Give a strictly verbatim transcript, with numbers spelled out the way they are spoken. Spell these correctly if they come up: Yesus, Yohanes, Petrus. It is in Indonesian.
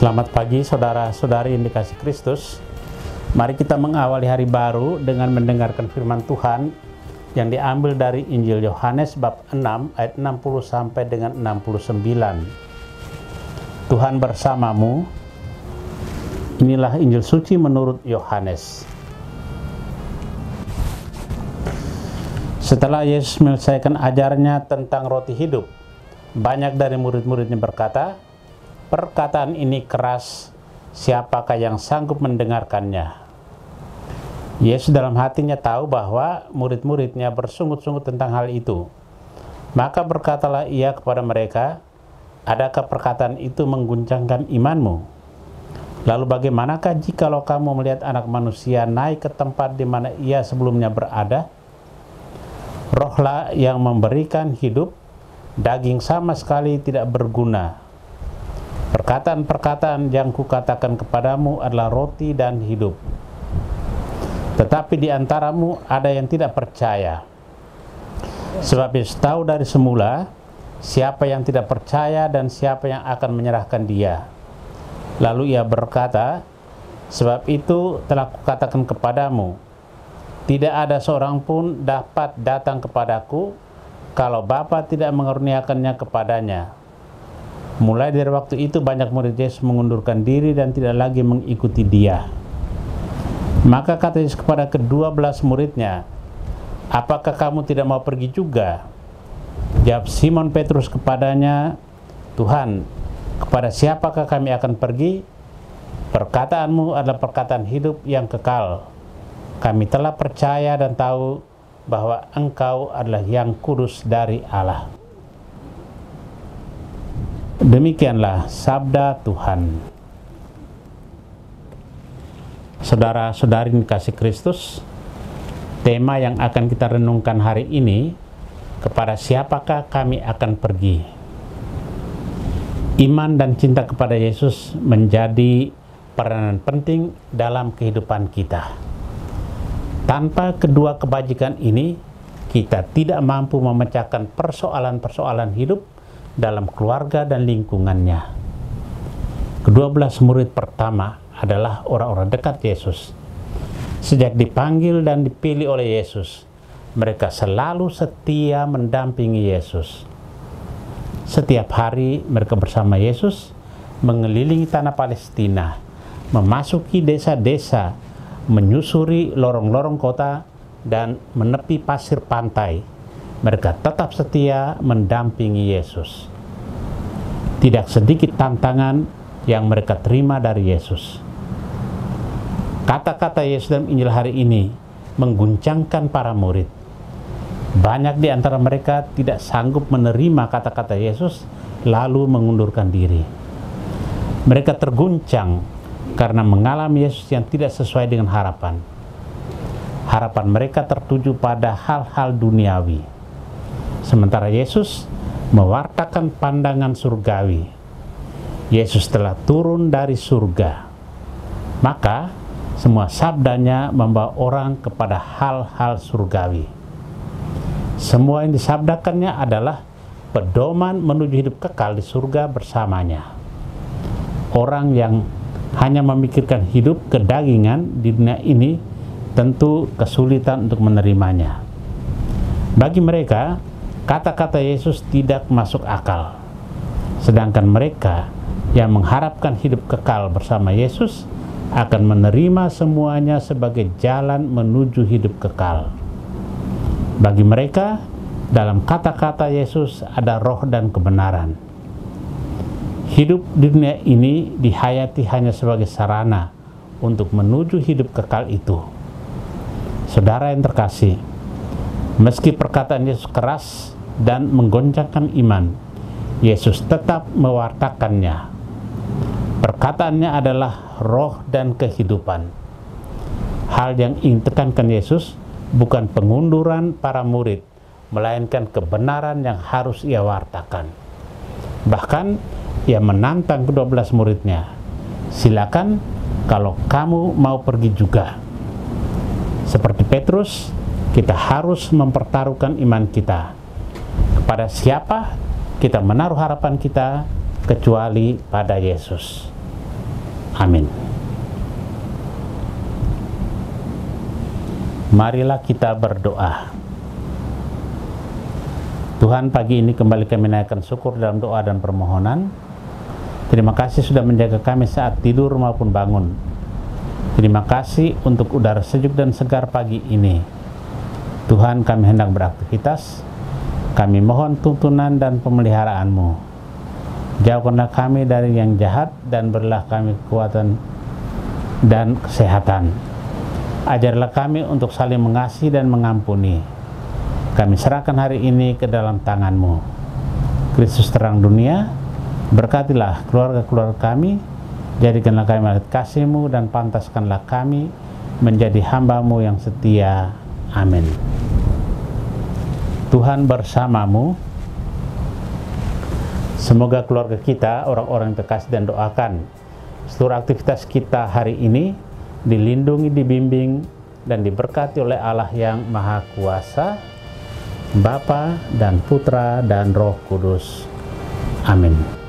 Selamat pagi saudara-saudari yang dikasih Kristus. Mari kita mengawali hari baru dengan mendengarkan firman Tuhan yang diambil dari Injil Yohanes bab enam ayat enam puluh sampai dengan enam puluh sembilan. Tuhan bersamamu. Inilah Injil suci menurut Yohanes. Setelah Yesus menyelesaikan ajarnya tentang roti hidup, banyak dari murid-muridnya berkata, "Perkataan ini keras, siapakah yang sanggup mendengarkannya?" Yesus dalam hatinya tahu bahwa murid-muridnya bersungut-sungut tentang hal itu. Maka berkatalah ia kepada mereka, "Adakah perkataan itu mengguncangkan imanmu? Lalu bagaimanakah jikalau kamu melihat anak manusia naik ke tempat di mana ia sebelumnya berada? Rohlah yang memberikan hidup, daging sama sekali tidak berguna. Perkataan-perkataan yang kukatakan kepadamu adalah roti dan hidup. Tetapi di antaramu ada yang tidak percaya." Sebab Yesus tahu dari semula siapa yang tidak percaya dan siapa yang akan menyerahkan dia. Lalu ia berkata, "Sebab itu telah kukatakan kepadamu, tidak ada seorang pun dapat datang kepadaku kalau Bapa tidak mengaruniakannya kepadanya." Mulai dari waktu itu banyak murid Yesus mengundurkan diri dan tidak lagi mengikuti dia. Maka kata Yesus kepada kedua belas muridnya, "Apakah kamu tidak mau pergi juga?" Jawab Simon Petrus kepadanya, "Tuhan, kepada siapakah kami akan pergi? Perkataanmu adalah perkataan hidup yang kekal. Kami telah percaya dan tahu bahwa Engkau adalah yang kudus dari Allah." Demikianlah sabda Tuhan. Saudara-saudari dikasih Kristus, tema yang akan kita renungkan hari ini, kepada siapakah kami akan pergi? Iman dan cinta kepada Yesus menjadi peranan penting dalam kehidupan kita. Tanpa kedua kebajikan ini, kita tidak mampu memecahkan persoalan-persoalan hidup dalam keluarga dan lingkungannya. Kedua belas murid pertama adalah orang-orang dekat Yesus. Sejak dipanggil dan dipilih oleh Yesus, mereka selalu setia mendampingi Yesus. Setiap hari mereka bersama Yesus mengelilingi tanah Palestina, memasuki desa-desa, menyusuri lorong-lorong kota, dan menepi pasir pantai. Mereka tetap setia mendampingi Yesus. Tidak sedikit tantangan yang mereka terima dari Yesus. Kata-kata Yesus dalam Injil hari ini mengguncangkan para murid. Banyak di antara mereka tidak sanggup menerima kata-kata Yesus, lalu mengundurkan diri. Mereka terguncang karena mengalami Yesus yang tidak sesuai dengan harapan. Harapan mereka tertuju pada hal-hal duniawi. Sementara Yesus mewartakan pandangan surgawi. Yesus telah turun dari surga. Maka semua sabdanya membawa orang kepada hal-hal surgawi. Semua yang disabdakannya adalah pedoman menuju hidup kekal di surga bersamanya. Orang yang hanya memikirkan hidup kedagingan di dunia ini tentu kesulitan untuk menerimanya. Bagi mereka, kata-kata Yesus tidak masuk akal. Sedangkan mereka yang mengharapkan hidup kekal bersama Yesus akan menerima semuanya sebagai jalan menuju hidup kekal. Bagi mereka, dalam kata-kata Yesus ada roh dan kebenaran. Hidup di dunia ini dihayati hanya sebagai sarana untuk menuju hidup kekal itu. Saudara yang terkasih, meski perkataan Yesus keras dan menggoncangkan iman, Yesus tetap mewartakannya. Perkataannya adalah roh dan kehidupan. Hal yang ingin tekankan Yesus bukan pengunduran para murid, melainkan kebenaran yang harus ia wartakan. Bahkan ia menantang kedua belas muridnya, "Silakan kalau kamu mau pergi juga." Seperti Petrus, kita harus mempertaruhkan iman kita. Pada siapa kita menaruh harapan kita kecuali pada Yesus? Amin. Marilah kita berdoa. Tuhan, pagi ini kembali kami naikkan syukur dalam doa dan permohonan. Terima kasih sudah menjaga kami saat tidur maupun bangun. Terima kasih untuk udara sejuk dan segar pagi ini. Tuhan, kami hendak beraktivitas. Kami mohon tuntunan dan pemeliharaanmu. Jauhkanlah kami dari yang jahat dan berilah kami kekuatan dan kesehatan. Ajarlah kami untuk saling mengasihi dan mengampuni. Kami serahkan hari ini ke dalam tangan-Mu. Kristus terang dunia, berkatilah keluarga-keluarga kami, jadikanlah kami alat kasih-Mu dan pantaskanlah kami menjadi hamba-Mu yang setia. Amin. Tuhan bersamamu. Semoga keluarga kita, orang-orang yang terkasih dan doakan, seluruh aktivitas kita hari ini dilindungi, dibimbing, dan diberkati oleh Allah yang Maha Kuasa, Bapa dan Putra dan Roh Kudus. Amin.